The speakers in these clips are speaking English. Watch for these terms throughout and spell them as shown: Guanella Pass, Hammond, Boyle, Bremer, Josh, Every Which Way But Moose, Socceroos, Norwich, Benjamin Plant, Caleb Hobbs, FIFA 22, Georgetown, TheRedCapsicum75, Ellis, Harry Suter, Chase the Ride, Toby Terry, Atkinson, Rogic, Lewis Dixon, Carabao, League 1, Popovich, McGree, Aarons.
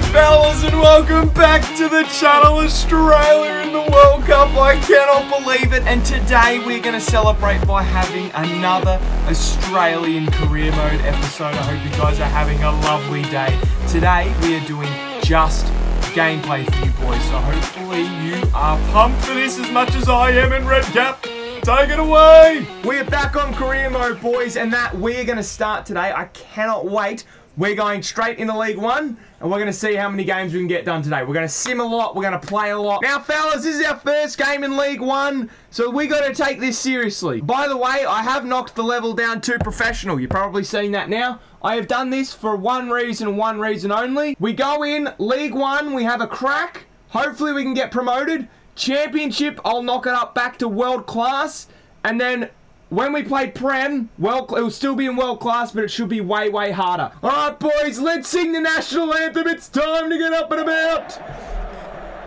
Hey fellas, and welcome back to the channel. Australia in the World Cup, I cannot believe it, and today we're going to celebrate by having another Australian career mode episode. I hope you guys are having a lovely day. Today we are doing just gameplay for you boys, so hopefully you are pumped for this as much as I am in Red Cap. Take it away! We're back on career mode, boys, and that we're going to start today. I cannot wait. We're going straight into League One, and we're going to see how many games we can get done today. We're going to sim a lot. We're going to play a lot. Now, fellas, this is our first game in League One, so we got to take this seriously. By the way, I have knocked the level down to professional. You're probably seeing that now. I have done this for one reason only. We go in League One. We have a crack. Hopefully, we can get promoted. Championship, I'll knock it up back to World Class, and then when we play Prem, well, it'll still be in World Class, but it should be way, way harder. All right, boys, let's sing the national anthem. It's time to get up and about.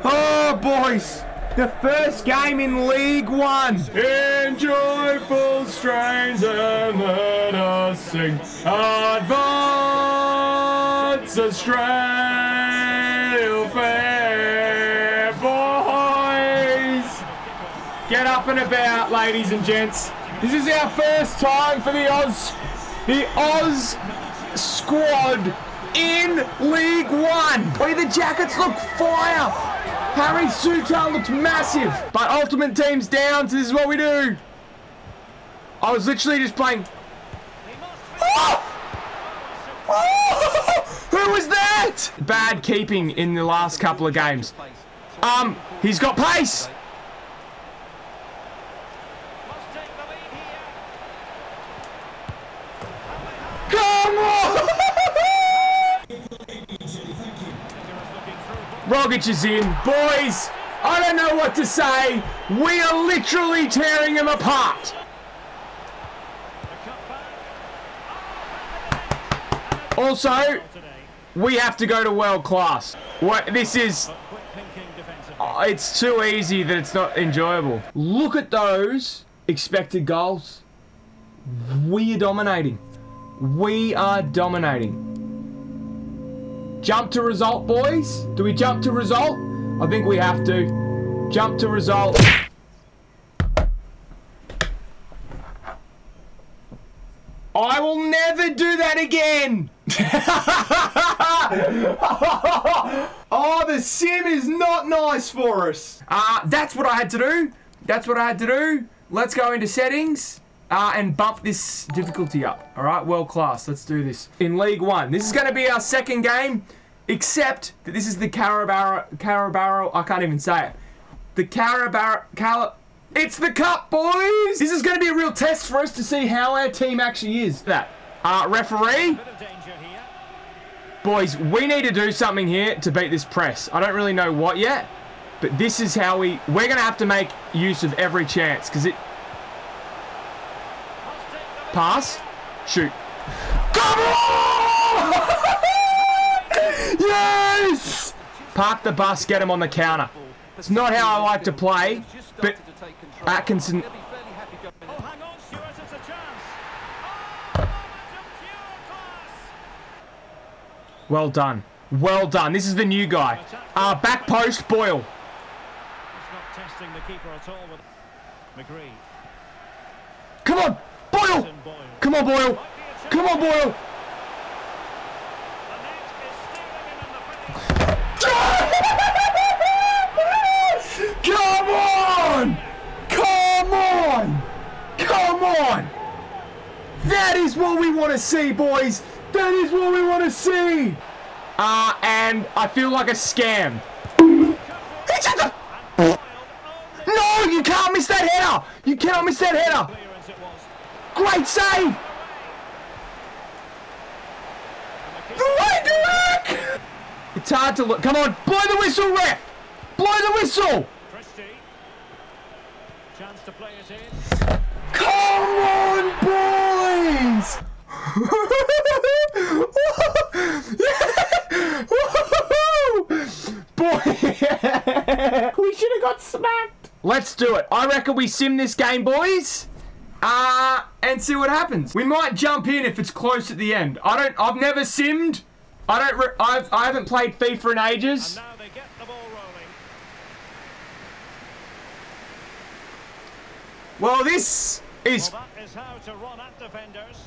Oh, boys, the first game in League One. In joyful strains and let us sing. Advance, Australia, fair boys. Get up and about, ladies and gents. This is our first time for the Oz squad in League One. Where the jackets look fire. Harry Suter looks massive. But Ultimate Team's down, so this is what we do. I was literally just playing. Oh! Oh! Who was that? Bad keeping in the last couple of games. He's got pace. Rogic is in. Boys, I don't know what to say. We are literally tearing him apart. Also, we have to go to World Class. What, this is... oh, it's too easy that it's not enjoyable. Look at those expected goals. We are dominating. We are dominating. Jump to result, boys. Do we jump to result? I think we have to. Jump to result. I will never do that again. Oh, the sim is not nice for us. That's what I had to do. That's what I had to do. Let's go into settings. And bump this difficulty up. All right, World Class, let's do this. In League One, this is gonna be our second game, except that this is the Carabao, I can't even say it. The Carabao, it's the cup, boys! This is gonna be a real test for us to see how our team actually is. That, referee. Boys, we need to do something here to beat this press. I don't really know what yet, but this is how we're gonna have to make use of every chance, because it, pass, shoot. Come on! Yes! Park the bus, get him on the counter. It's not how I like to play, but Atkinson. Well done. Well done. This is the new guy. Back post, Boyle. He's not testing the keeper at all with McGree. Come on! Boyle! Come on, Boyle! Come on, Boyle! Come on! Come on! Come on! That is what we want to see, boys! That is what we want to see! And I feel like a scam. It's at the... No! You can't miss that header! You cannot miss that header! Great save! The way to work! It's hard to look. Come on, blow the whistle, ref! Blow the whistle! Chance to play it in. Come on, boys! Boy, we should have got smacked. Let's do it. I reckon we sim this game, boys. And see what happens. We might jump in if it's close at the end. I've never simmed. I haven't played FIFA in ages. And now they get the ball rolling. Well, this is. Well, that is how to run at defenders.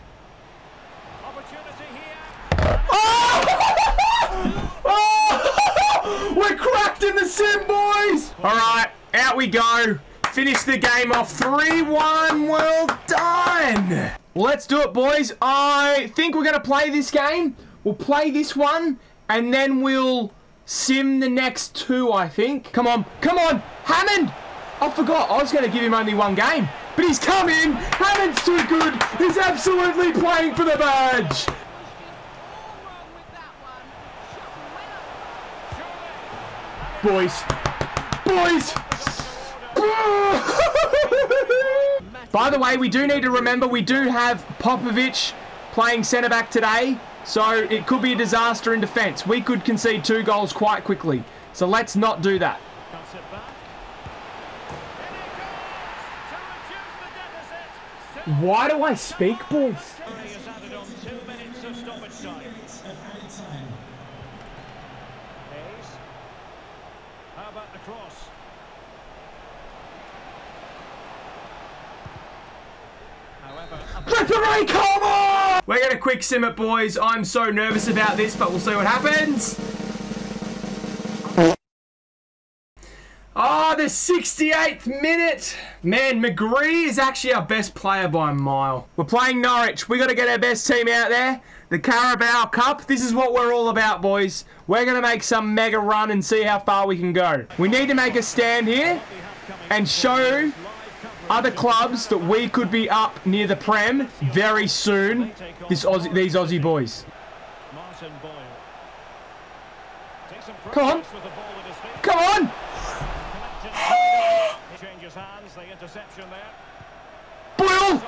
Opportunity here. Oh! Oh! We're cracked in the sim, boys. All right, out we go. Finish the game off 3-1. Well done. Let's do it, boys. I think we're gonna play this game. We'll play this one, and then we'll sim the next two, I think. Come on. Come on. Hammond. I forgot. I was going to give him only one game. But he's come in. Hammond's too good. He's absolutely playing for the badge. Boys. Boys. By the way, we do need to remember we do have Popovich playing centre-back today. So it could be a disaster in defence. We could concede 2 goals quite quickly. So let's not do that. Why do I speak, boys? How about the cross? Referee, come on! We're gonna quick sim it, boys. I'm so nervous about this, but we'll see what happens. Oh, the 68th minute. Man, McGree is actually our best player by a mile. We're playing Norwich. We got to get our best team out there. The Carabao Cup. This is what we're all about, boys. We're going to make some mega run and see how far we can go. We need to make a stand here and show other clubs that we could be up near the Prem very soon. These Aussie boys. Come on. Come on. Boyle!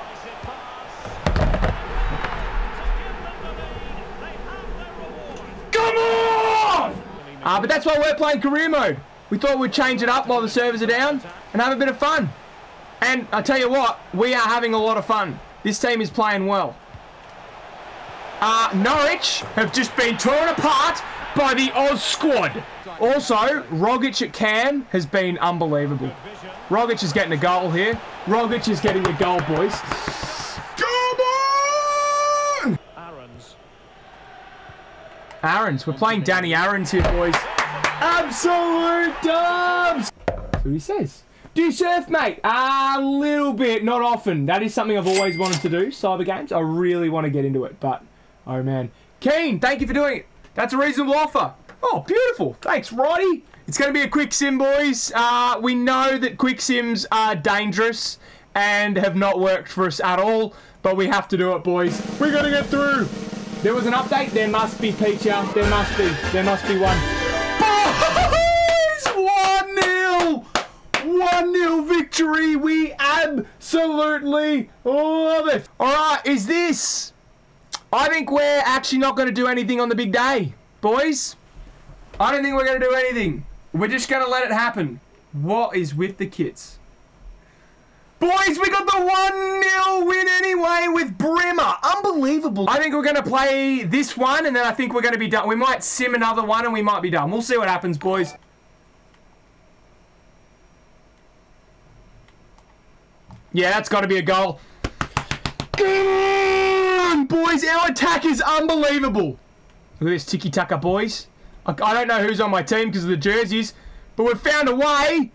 Come on! But that's why we're playing career mode. We thought we'd change it up while the servers are down and have a bit of fun. And I tell you what, we are having a lot of fun. This team is playing well. Norwich have just been torn apart by the Oz squad. Also, Rogic at Cam has been unbelievable. Rogic is getting a goal here. Rogic is getting a goal, boys. Come on! Aarons. Aarons. We're playing Danny Aarons here, boys. Absolute dubs! Who he says? Do you surf, mate? A little bit, not often. That is something I've always wanted to do, cyber games. I really want to get into it, but, oh man. Keen, thank you for doing it. That's a reasonable offer. Oh, beautiful. Thanks, Roddy. It's going to be a quick sim, boys. We know that quick sims are dangerous and have not worked for us at all, but we have to do it, boys. We're going to get through. There was an update. There must be, teacher. There must be. There must be one. Boys! 1-0. 1-0 victory. We absolutely love it. All right, is this? I think we're actually not going to do anything on the big day, boys. I don't think we're going to do anything. We're just going to let it happen. What is with the kits? Boys, we got the 1-0 win anyway with Bremer. Unbelievable. I think we're going to play this one, and then I think we're going to be done. We might sim another one, and we might be done. We'll see what happens, boys. Yeah, that's got to be a goal. Good, boys. Our attack is unbelievable. Look at this tiki-taka, boys. I don't know who's on my team because of the jerseys, but we've found a way.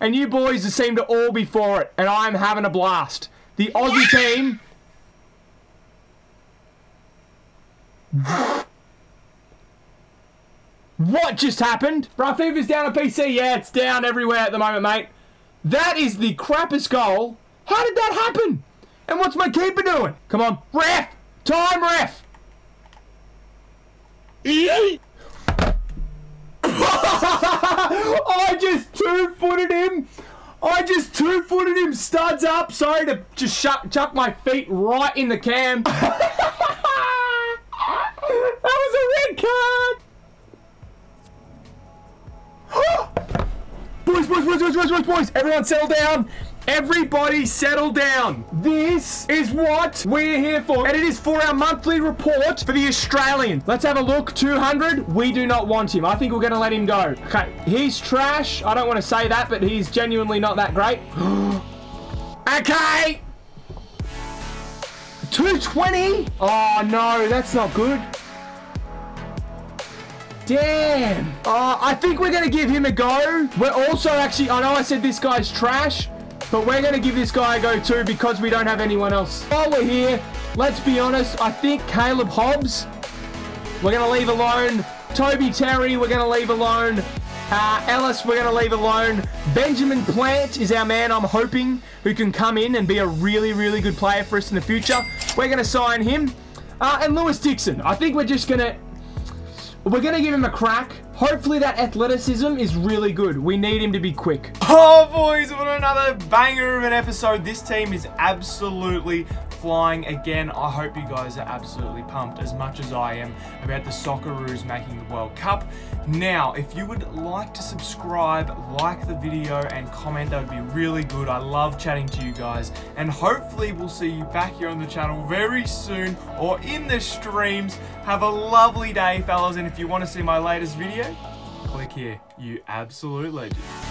And you boys seem to all be for it, and I'm having a blast. The Aussie team. What just happened? Bruh, FIFA's down on PC. Yeah, it's down everywhere at the moment, mate. That is the crappiest goal. How did that happen? And what's my keeper doing? Come on, ref. Time, ref! I just two-footed him. I just two-footed him. Studs up. Sorry to just chuck my feet right in the cam. That was a red card. Boys, boys, boys, boys, boys, boys, boys. Everyone settle down. Everybody settle down. This is what we're here for. And it is for our monthly report for the Australian. Let's have a look. 200. We do not want him. I think we're going to let him go. Okay. He's trash. I don't want to say that, but he's genuinely not that great. Okay. 220. Oh, no. That's not good. Damn. I think we're going to give him a go. We're also actually... I know I said this guy's trash, but we're going to give this guy a go too because we don't have anyone else. While we're here, let's be honest. I think Caleb Hobbs, we're going to leave alone. Toby Terry, we're going to leave alone. Ellis, we're going to leave alone. Benjamin Plant is our man, I'm hoping, who can come in and be a really, really good player for us in the future. We're going to sign him. And Lewis Dixon. I think we're just going to... We're going to give him a crack. Hopefully that athleticism is really good. We need him to be quick. Oh, boys, what another banger of an episode. This team is absolutely flying again. I hope you guys are absolutely pumped as much as I am about the Socceroos making the World Cup. Now, if you would like to subscribe, like the video and comment, that would be really good. I love chatting to you guys and hopefully we'll see you back here on the channel very soon or in the streams. Have a lovely day, fellas, and if you want to see my latest video, click here. You absolute legend.